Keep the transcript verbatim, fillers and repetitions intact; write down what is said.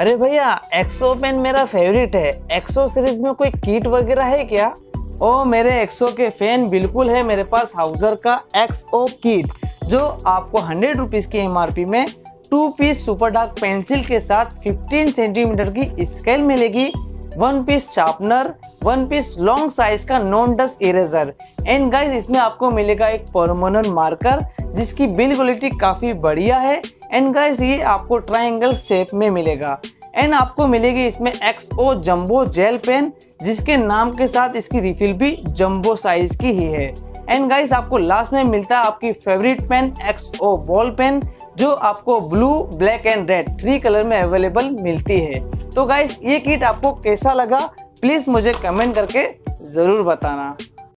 अरे भैया Exo pen मेरा फेवरेट है, एक्सो सीरीज में कोई किट वगैरह है क्या? ओ मेरे एक्सो के फैन, बिल्कुल है मेरे पास हाउजर का एक्सो किट जो आपको हंड्रेड रुपीज़ की एमआरपी में two piece super dark pencil के साथ फिफ्टीन सेंटीमीटर की स्केल मिलेगी, one piece sharpener, one piece long size का non dust eraser and guys इसमें आपको मिलेगा एक परमानेंट मार्कर जिसकी बिल क्वालिटी काफ़ी बढ़िया है एंड गाइज ये आपको ट्रायंगल शेप में मिलेगा एंड आपको मिलेगी इसमें एक्सओ जंबो जेल पेन जिसके नाम के साथ इसकी रिफिल भी जंबो साइज की ही है एंड गाइज आपको लास्ट में मिलता है आपकी favourite pen Exo ball pen जो आपको blue, black and red three colour में अवेलेबल मिलती है। तो गाइस ये किट आपको कैसा लगा प्लीज़ मुझे कमेंट करके ज़रूर बताना।